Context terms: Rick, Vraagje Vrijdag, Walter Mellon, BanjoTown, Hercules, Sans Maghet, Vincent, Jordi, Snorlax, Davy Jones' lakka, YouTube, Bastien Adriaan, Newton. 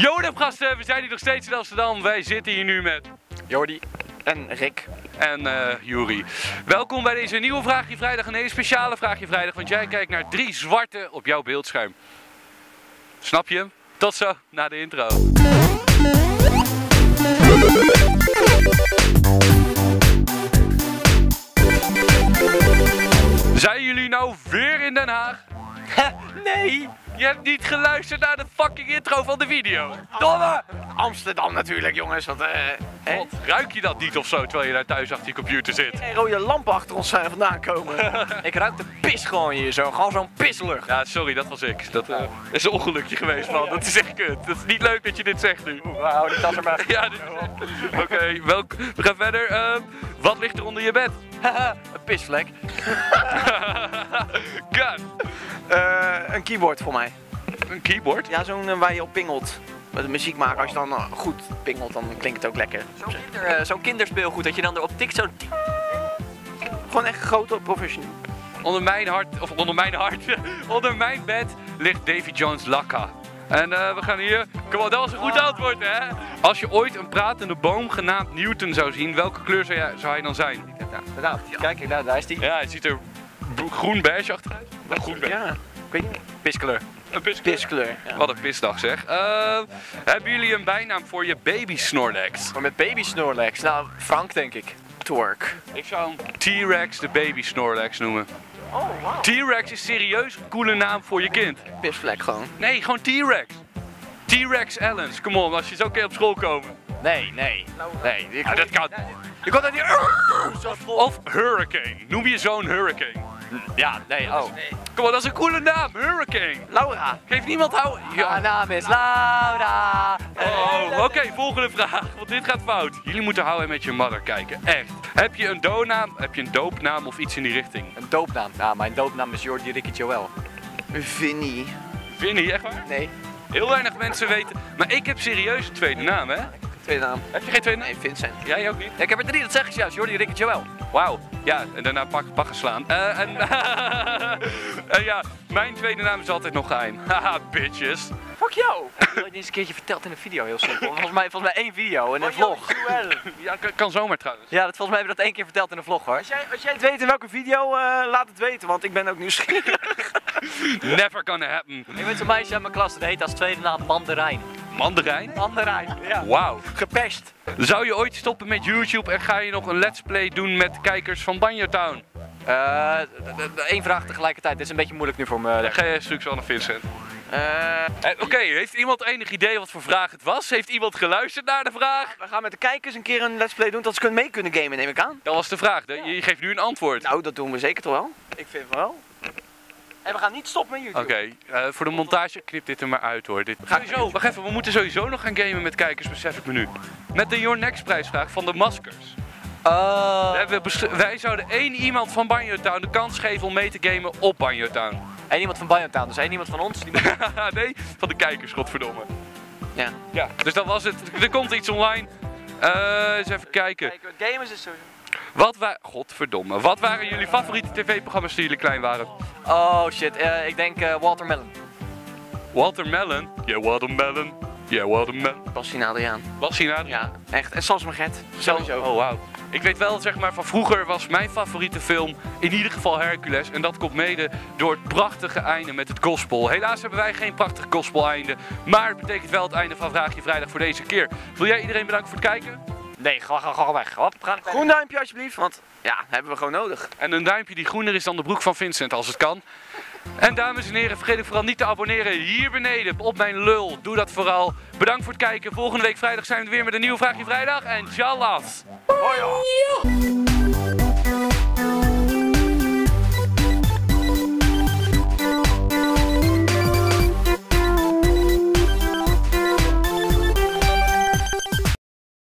Yo, gasten, we zijn hier nog steeds in Amsterdam. Wij zitten hier nu met Jordi en Rick en Jordi. Welkom bij deze nieuwe Vraagje Vrijdag, een hele speciale Vraagje Vrijdag, want jij kijkt naar drie zwarte op jouw beeldscherm. Snap je? Tot zo, na de intro. Zijn jullie nou weer in Den Haag? Ha, nee! Je hebt niet geluisterd naar de fucking intro van de video. Domme! Amsterdam natuurlijk, jongens, want God, ruik je dat niet of zo terwijl je daar thuis achter je computer zit? Hey, rode lampen achter ons zijn vandaan komen. Ik ruik de pis gewoon hier zo, gewoon zo'n pislucht. Ja, sorry, dat was ik. Dat is een ongelukje geweest, man. Dat is echt kut. Dat is niet leuk dat je dit zegt nu. Wauw, die tas er maar. Ja, dit is echt... Oké, we gaan verder. Wat ligt er onder je bed? Haha, een pisvlek. God. Een keyboard voor mij. Een keyboard? Ja, zo'n waar je op pingelt. Met muziek maken, wow. Als je dan goed pingelt, dan klinkt het ook lekker. Zo'n kinderspeelgoed dat je dan erop tikt, zo'n... Gewoon echt grote professional. Onder mijn hart, of onder mijn hart, onder mijn bed ligt Davy Jones' lakka. En we gaan hier... Kom op, dat was een goed antwoord, hè? Als je ooit een pratende boom genaamd Newton zou zien, welke kleur zou hij dan zijn? Nou, kijk, nou, daar is die. Ja, hij ziet er groen beige achteruit. Groen beige. Ja, ik weet niet. Piskleur. Een piskleur. Piskleur, ja. Wat een pisdag, zeg. Hebben jullie een bijnaam voor je baby Snorlax? Maar met baby Snorlax? Nou, Frank denk ik. Twerk. Ik zou hem T-Rex de baby Snorlax noemen. Oh, wow. T-Rex is serieus een coole naam voor je kind. Pisvlek gewoon. Nee, gewoon T-Rex. T-Rex Allens, kom op, als je zo keer op school komen. Nee. Ja, dat kan. Je komt uit die... Of Hurricane. Noem je zo'n Hurricane? Ja, nee, oh. Kom op, dat is een coole naam. Hurricane. Laura. Geef niemand hou... Mijn naam is Laura. Oké, volgende vraag. Want dit gaat fout. Jullie moeten houden met je mother kijken. Echt. Heb je een doopnaam? Heb je een doopnaam of iets in die richting? Een doopnaam? Nou, mijn doopnaam is Jordi, Rick en Joël. Vinnie. Vinnie, echt waar? Nee. Heel weinig mensen weten. Maar ik heb serieus een tweede naam, hè? Tweede naam. Heb je geen tweede naam? Nee, Vincent. Jij ook niet? Ja, ik heb er drie, dat zeg ik juist. Jordi, Rick en Joël. Wauw. Ja, en daarna pakken slaan. Ja, mijn tweede naam is altijd nog geheim. Haha, bitches. Fuck jou. Ik heb het eens een keertje verteld in een video, heel simpel. Volgens mij één video, in een vlog. Joël. Ja, kan zomaar trouwens. Ja, volgens mij hebben we dat één keer verteld in een vlog, hoor. Als jij het weet in welke video, laat het weten, want ik ben ook nieuwsgierig. Never gonna happen. Ik weet zo'n meisje uit mijn klas, dat heet als tweede naam Mandarijn. Mandarijn? Mandarijn, ja. Wauw. Gepest. Zou je ooit stoppen met YouTube en ga je nog een let's play doen met kijkers van BanjoTown? Eén vraag tegelijkertijd, dit is een beetje moeilijk nu voor me. Ja, ga je stukjes wel naar Vincent. Oké, heeft iemand enig idee wat voor vraag het was? Heeft iemand geluisterd naar de vraag? We gaan met de kijkers een keer een let's play doen, dat ze mee kunnen gamen, neem ik aan. Dat was de vraag, ja. Je geeft nu een antwoord. Nou, dat doen we zeker toch wel? Ik vind het wel. En we gaan niet stoppen met YouTube. Oké, voor de montage knip dit er maar uit, hoor. Wacht even, we moeten sowieso nog gaan gamen met kijkers, besef ik me nu. Met de Your Next prijsvraag van de maskers. Wij zouden één iemand van BanjoTown de kans geven om mee te gamen op BanjoTown. Eén iemand van BanjoTown, dus één iemand van ons? Nee, van de kijkers, godverdomme. Ja. Ja. Dus dat was het. Er komt iets online. Eens even kijken. Games is sowieso. Godverdomme. Wat waren jullie favoriete tv-programma's toen jullie klein waren? Oh shit, ik denk Walter Mellon. Walter Mellon? Ja, Walter Mellon. Ja, Walter Mellon. Bastien Adriaan. Bastien Adriaan? Ja, echt. En Sans Maghet. Sowieso. Oh, wauw. Ik weet wel, zeg maar, van vroeger was mijn favoriete film in ieder geval Hercules. En dat komt mede door het prachtige einde met het gospel. Helaas hebben wij geen prachtig gospel einde. Maar het betekent wel het einde van Vraagje Vrijdag voor deze keer. Wil jij iedereen bedanken voor het kijken? Nee, ga weg. Groen duimpje alsjeblieft, want ja, hebben we gewoon nodig. En een duimpje die groener is dan de broek van Vincent, als het kan. En dames en heren, vergeet ik vooral niet te abonneren hier beneden op mijn lul. Doe dat vooral. Bedankt voor het kijken. Volgende week vrijdag zijn we weer met een nieuwe Vraagje Vrijdag. En tjallas. Hoi.